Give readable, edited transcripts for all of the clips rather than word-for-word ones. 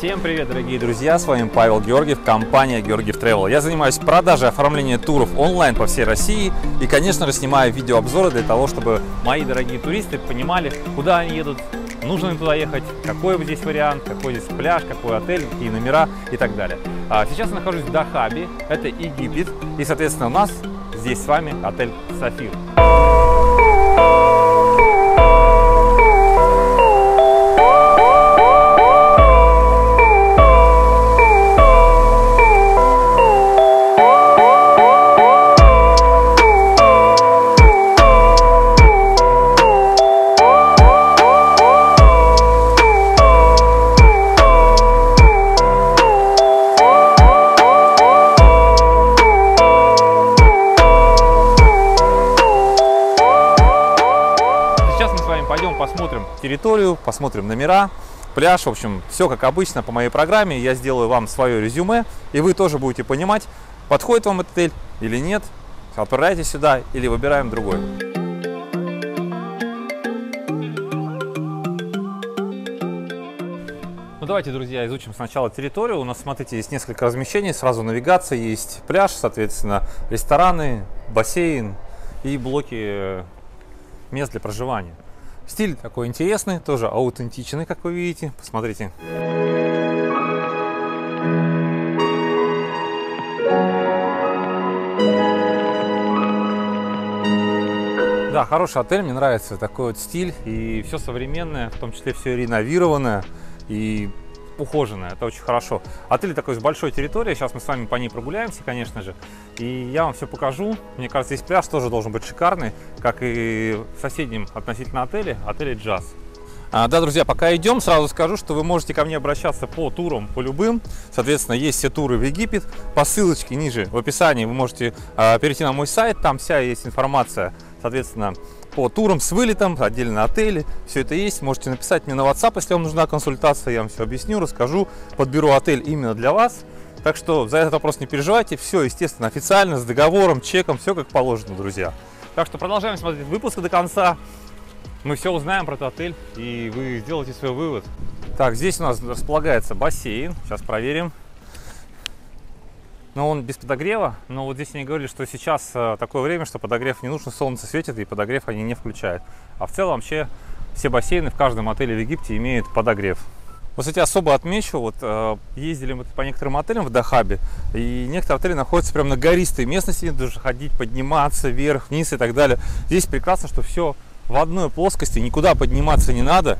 Всем привет, дорогие друзья, с вами Павел Георгиев, компания Георгиев Travel. Я занимаюсь продажей, оформлением туров онлайн по всей России и, конечно же, снимаю видеообзоры для того, чтобы мои дорогие туристы понимали, куда они едут, нужно им туда ехать, какой здесь вариант, какой здесь пляж, какой отель, какие номера и так далее. Сейчас я нахожусь в Дахабе, это Египет, и, соответственно, у нас здесь с вами отель Safir. Посмотрим территорию, посмотрим номера, пляж, в общем, все как обычно по моей программе. Я сделаю вам свое резюме, и вы тоже будете понимать, подходит вам этот отель или нет, отправляйтесь сюда или выбираем другой. Ну давайте, друзья, изучим сначала территорию. У нас, смотрите, есть несколько размещений, сразу навигация, есть пляж, соответственно, рестораны, бассейн и блоки мест для проживания. Стиль такой интересный, тоже аутентичный, как вы видите. Посмотрите. Да, хороший отель, мне нравится такой вот стиль. И все современное, в том числе все реновированное и ухоженное. Это очень хорошо. Отель такой с большой территорией. Сейчас мы с вами по ней прогуляемся, конечно же. И я вам все покажу. Мне кажется, здесь пляж тоже должен быть шикарный, как и в соседнем относительно отеле Jazz. Да, друзья, пока идем, сразу скажу, что вы можете ко мне обращаться по турам, по любым. Соответственно, есть все туры в Египет. По ссылочке ниже в описании вы можете перейти на мой сайт. Там вся есть информация, соответственно, по турам с вылетом, отдельно отели. Все это есть. Можете написать мне на WhatsApp, если вам нужна консультация. Я вам все объясню, расскажу, подберу отель именно для вас. Так что за этот вопрос не переживайте. Все, естественно, официально, с договором, чеком, все как положено, друзья. Так что продолжаем смотреть выпуск до конца. Мы все узнаем про этот отель, и вы сделаете свой вывод. Так, здесь у нас располагается бассейн. Сейчас проверим. Но он без подогрева. Но вот здесь они говорили, что сейчас такое время, что подогрев не нужно, солнце светит, и подогрев они не включают. А в целом вообще все бассейны в каждом отеле в Египте имеют подогрев. Вот, кстати, особо отмечу, вот ездили мы по некоторым отелям в Дахабе, и некоторые отели находятся прямо на гористой местности, нужно ходить, подниматься вверх, вниз и так далее. Здесь прекрасно, что все в одной плоскости, никуда подниматься не надо,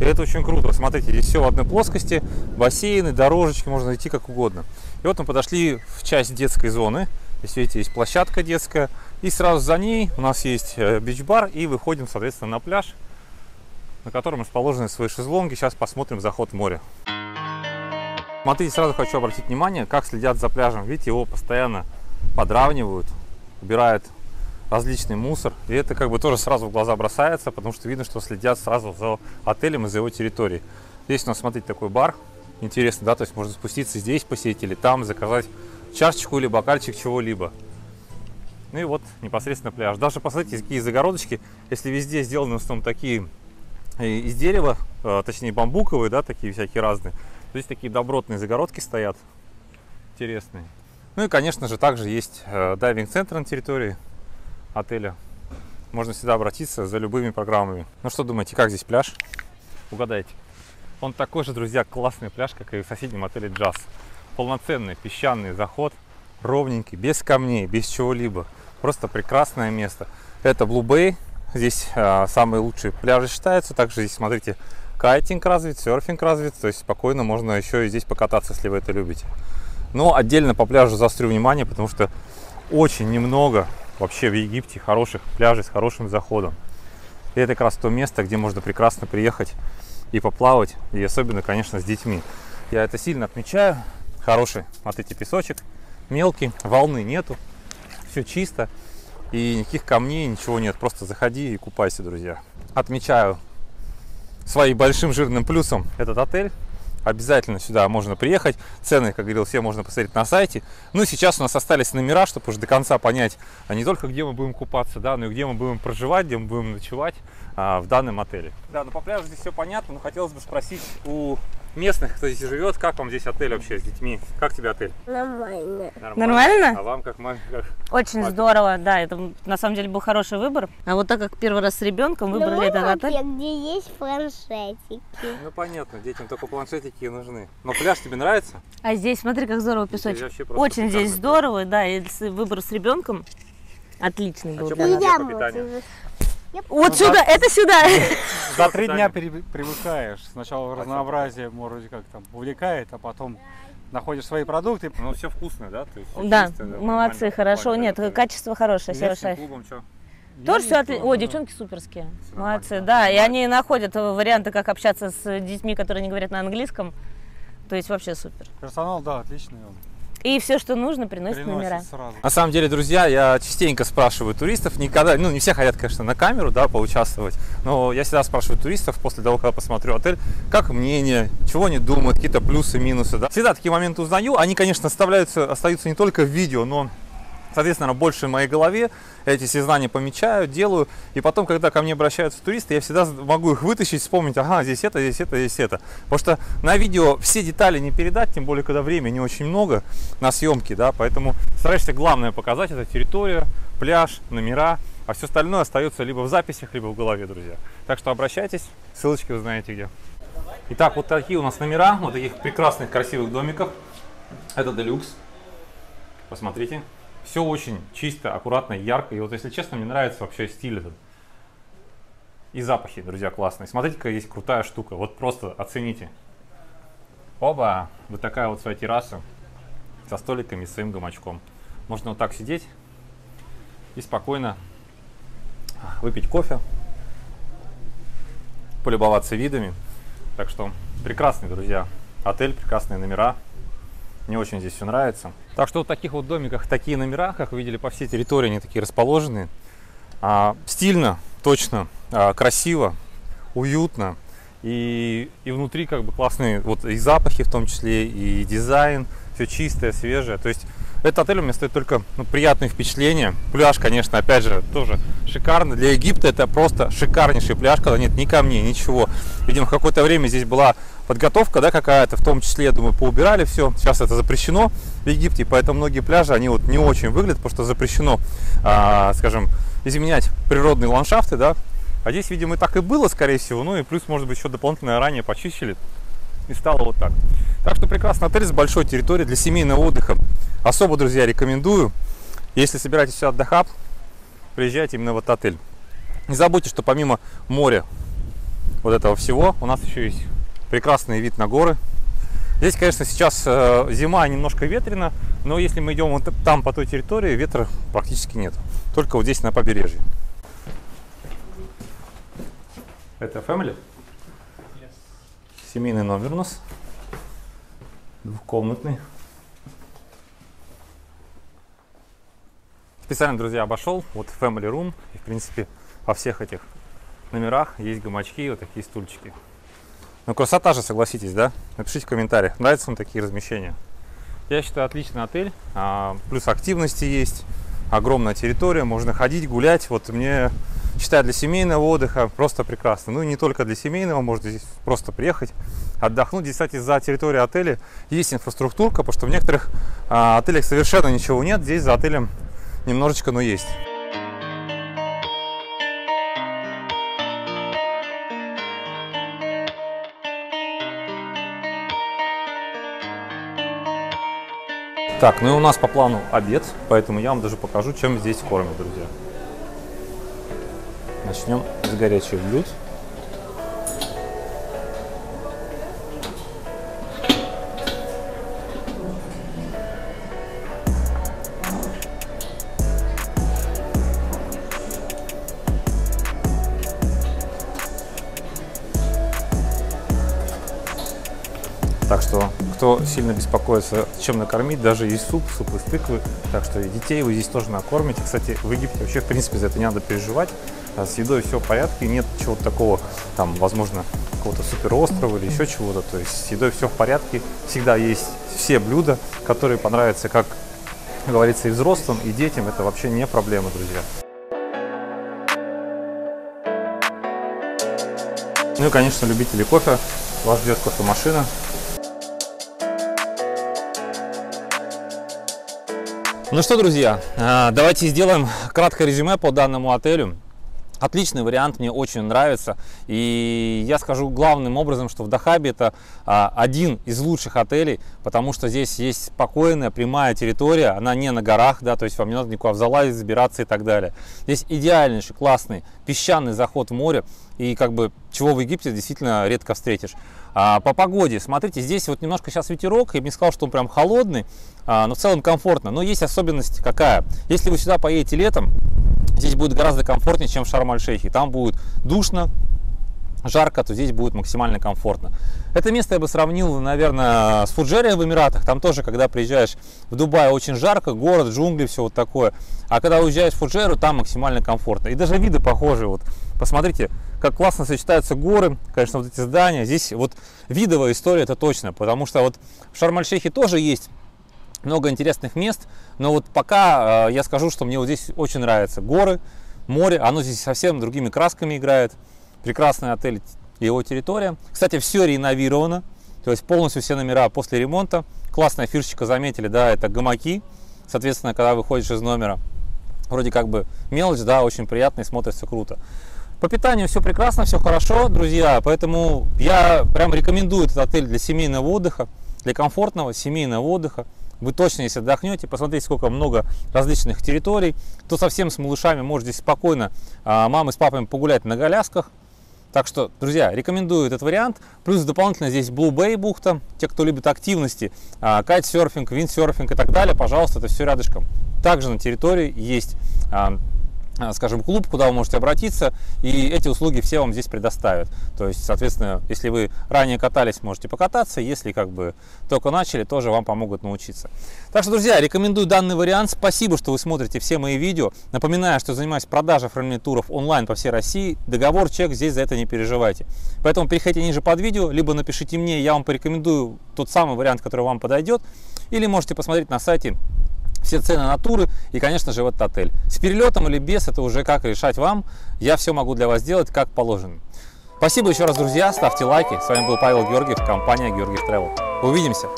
и это очень круто. Смотрите, здесь все в одной плоскости, бассейны, дорожечки, можно идти как угодно. И вот мы подошли в часть детской зоны, здесь, видите, есть площадка детская, и сразу за ней у нас есть бич-бар, и выходим, соответственно, на пляж, на котором расположены свои шезлонги. Сейчас посмотрим заход в море. Смотрите, сразу хочу обратить внимание, как следят за пляжем. Видите, его постоянно подравнивают, убирают различный мусор. И это как бы тоже сразу в глаза бросается, потому что видно, что следят сразу за отелем и за его территорией. Здесь у нас, смотрите, такой бар. Интересно, да? То есть можно спуститься здесь, посетить или там, заказать чашечку или бокальчик чего-либо. Ну и вот непосредственно пляж. Даже, посмотрите, какие загородочки. Если везде сделаны в основном такие из дерева, точнее бамбуковые, да, такие всякие разные. Здесь такие добротные загородки стоят, интересные. Ну и, конечно же, также есть дайвинг-центр на территории отеля. Можно сюда обратиться за любыми программами. Ну что думаете, как здесь пляж? Угадайте. Он такой же, друзья, классный пляж, как и в соседнем отеле Jazz. Полноценный песчаный заход, ровненький, без камней, без чего-либо. Просто прекрасное место. Это Blue Bay. Здесь самые лучшие пляжи считаются. Также здесь, смотрите, кайтинг развит, серфинг развит. То есть спокойно можно еще и здесь покататься, если вы это любите. Но отдельно по пляжу заострю внимание, потому что очень немного вообще в Египте хороших пляжей с хорошим заходом. И это как раз то место, где можно прекрасно приехать и поплавать. И особенно, конечно, с детьми. Я это сильно отмечаю. Хороший, смотрите, песочек. Мелкий, волны нету. Все чисто. И никаких камней, ничего нет. Просто заходи и купайся, друзья. Отмечаю своим большим жирным плюсом этот отель. Обязательно сюда можно приехать. Цены, как говорил, все можно посмотреть на сайте. Ну и сейчас у нас остались номера, чтобы уже до конца понять, а не только где мы будем купаться, да, но и где мы будем проживать, где мы будем ночевать в данном отеле. Да, ну по пляжу здесь все понятно, но хотелось бы спросить у местных, кто здесь живет. Как вам здесь отель вообще с детьми? Как тебе отель? Нормально. Нормально? А вам как маме? Очень здорово, да. Это на самом деле был хороший выбор. А вот так как первый раз с ребенком выбрали этот отель. Где есть планшетики. Ну понятно, детям только планшетики и нужны. Но пляж тебе нравится? А здесь, смотри, как здорово песочек. Очень здесь здорово, да. И выбор с ребенком отличный был. Вот сюда, это сюда. За 3 дня привыкаешь. Сначала разнообразие, вроде как там увлекает, а потом находишь свои продукты. Ну все вкусное, да? То есть, да, чистое, молодцы, хорошо. Нет, качество хорошее. Клубом, тоже все отлично. О, девчонки суперские. Все молодцы, да. И они находят варианты, как общаться с детьми, которые не говорят на английском. То есть вообще супер. Персонал, да, отличный. И все, что нужно, приносит номера. Сразу. На самом деле, друзья, я частенько спрашиваю туристов, никогда, ну не все хотят, конечно, на камеру, да, поучаствовать, но я всегда спрашиваю туристов после того, когда посмотрю отель, как мнение, чего они думают, какие-то плюсы, минусы, да. Всегда такие моменты узнаю, они, конечно, остаются не только в видео, но, соответственно, больше в моей голове, эти все знания помечаю, делаю, и потом, когда ко мне обращаются туристы, я всегда могу их вытащить, вспомнить, ага, здесь это, здесь это, здесь это. Потому что на видео все детали не передать, тем более, когда времени очень много на съемки, да, поэтому стараешься главное показать, это территория, пляж, номера, а все остальное остается либо в записях, либо в голове, друзья. Так что обращайтесь, ссылочки вы знаете где. Итак, вот такие у нас номера, вот таких прекрасных, красивых домиков. Это делюкс, посмотрите. Все очень чисто, аккуратно, ярко. И вот, если честно, мне нравится вообще стиль этот. И запахи, друзья, классные. Смотрите, какая есть крутая штука. Вот просто оцените. Оба! Вот такая вот своя терраса со столиками, с своим гамачком. Можно вот так сидеть и спокойно выпить кофе, полюбоваться видами. Так что прекрасный, друзья, отель, прекрасные номера. Мне очень здесь все нравится. Так что в таких вот домиках, такие номера, как вы видели, по всей территории они такие расположены. Стильно, точно, красиво, уютно. И внутри как бы классные вот и запахи в том числе, и дизайн. Все чистое, свежее. То есть этот отель у меня стоит только приятные впечатления. Пляж, конечно, опять же, тоже шикарный. Для Египта это просто шикарнейший пляж, когда нет ни камней, ничего. Видимо, в какое-то время здесь была подготовка, да, какая-то, в том числе, я думаю, поубирали все. Сейчас это запрещено в Египте, поэтому многие пляжи, они вот не очень выглядят, потому что запрещено, скажем, изменять природные ландшафты, да. А здесь, видимо, и так и было, скорее всего. Ну и плюс, может быть, еще дополнительно ранее почистили. И стало вот так. Так что прекрасный отель с большой территорией для семейного отдыха. Особо, друзья, рекомендую. Если собираетесь сюда в Дахаб, приезжайте именно в этот отель. Не забудьте, что помимо моря вот этого всего, у нас еще есть прекрасный вид на горы. Здесь, конечно, сейчас зима, немножко ветрено, но если мы идем вот там по той территории, ветра практически нет. Только вот здесь на побережье. Это family? Семейный номер у нас, двухкомнатный. Специально, друзья, обошел, вот family room, и в принципе во всех этих номерах есть гамачки и вот такие стульчики. Ну красота же, согласитесь, да? Напишите в комментариях, нравятся вам такие размещения. Я считаю, отличный отель, плюс активности есть, огромная территория, можно ходить, гулять, вот мне... Считаю, для семейного отдыха просто прекрасно. Ну и не только для семейного, можно здесь просто приехать, отдохнуть. Здесь, кстати, за территорией отеля есть инфраструктурка, потому что в некоторых отелях совершенно ничего нет. Здесь за отелем немножечко, но есть. Так, ну и у нас по плану обед, поэтому я вам даже покажу, чем здесь кормят, друзья. Начнем с горячих блюд. Так что, кто сильно беспокоится, чем накормить, даже есть суп, суп из тыквы. Так что и детей вы здесь тоже накормите. Кстати, в Египте вообще, в принципе, за это не надо переживать. С едой все в порядке, нет чего-то такого, там, возможно, какого-то суперострова или еще чего-то. То есть с едой все в порядке, всегда есть все блюда, которые понравятся, как говорится, и взрослым, и детям. Это вообще не проблема, друзья. Ну и, конечно, любители кофе. Вас ждет кофемашина. Ну что, друзья, давайте сделаем краткое резюме по данному отелю. Отличный вариант, мне очень нравится. И я скажу главным образом, что в Дахабе это один из лучших отелей, потому что здесь есть спокойная, прямая территория, она не на горах, да, то есть вам не надо никуда залазить, забираться и так далее. Здесь идеальнейший, классный песчаный заход в море, и как бы чего в Египте действительно редко встретишь. По погоде, смотрите, здесь вот немножко сейчас ветерок, я бы не сказал, что он прям холодный, но в целом комфортно. Но есть особенность какая: если вы сюда поедете летом, здесь будет гораздо комфортнее, чем в Шарм-Эль-Шейхе. Там будет душно, жарко, то здесь будет максимально комфортно. Это место я бы сравнил, наверное, с Фуджейрой в Эмиратах. Там тоже, когда приезжаешь в Дубай, очень жарко, город, джунгли, все вот такое. А когда уезжаешь в Фуджейру, там максимально комфортно. И даже виды похожие. Вот посмотрите, как классно сочетаются горы, конечно, вот эти здания. Здесь вот видовая история, это точно, потому что вот в Шарм-Эль-Шейхе тоже есть много интересных мест, но вот пока я скажу, что мне вот здесь очень нравятся горы, море, оно здесь совсем другими красками играет. Прекрасный отель, его территория. Кстати, все реновировано, то есть полностью все номера после ремонта. Классная фишечка, заметили, да, это гамаки. Соответственно, когда выходишь из номера, вроде как бы мелочь, да, очень приятно и смотрится круто. По питанию все прекрасно, все хорошо, друзья, поэтому я прям рекомендую этот отель для семейного отдыха, для комфортного семейного отдыха. Вы точно, если отдохнете, посмотрите, сколько много различных территорий, то совсем с малышами можете спокойно мамы с папами погулять на голясках. Так что, друзья, рекомендую этот вариант. Плюс дополнительно здесь Blue Bay бухта. Те, кто любит активности, кайтсерфинг, виндсерфинг и так далее, пожалуйста, это все рядышком. Также на территории есть, скажем, клуб, куда вы можете обратиться, и эти услуги все вам здесь предоставят. То есть, соответственно, если вы ранее катались, можете покататься, если как бы только начали, тоже вам помогут научиться. Так что, друзья, рекомендую данный вариант. Спасибо, что вы смотрите все мои видео. Напоминаю, что занимаюсь продажей оформлением туров онлайн по всей России. Договор, чек, здесь за это не переживайте. Поэтому переходите ниже под видео, либо напишите мне, я вам порекомендую тот самый вариант, который вам подойдет, или можете посмотреть на сайте все цены на туры и, конечно же, вот этот отель. С перелетом или без, это уже как решать вам. Я все могу для вас делать, как положено. Спасибо еще раз, друзья. Ставьте лайки. С вами был Павел Георгиев, компания Георгиев Travel. Увидимся!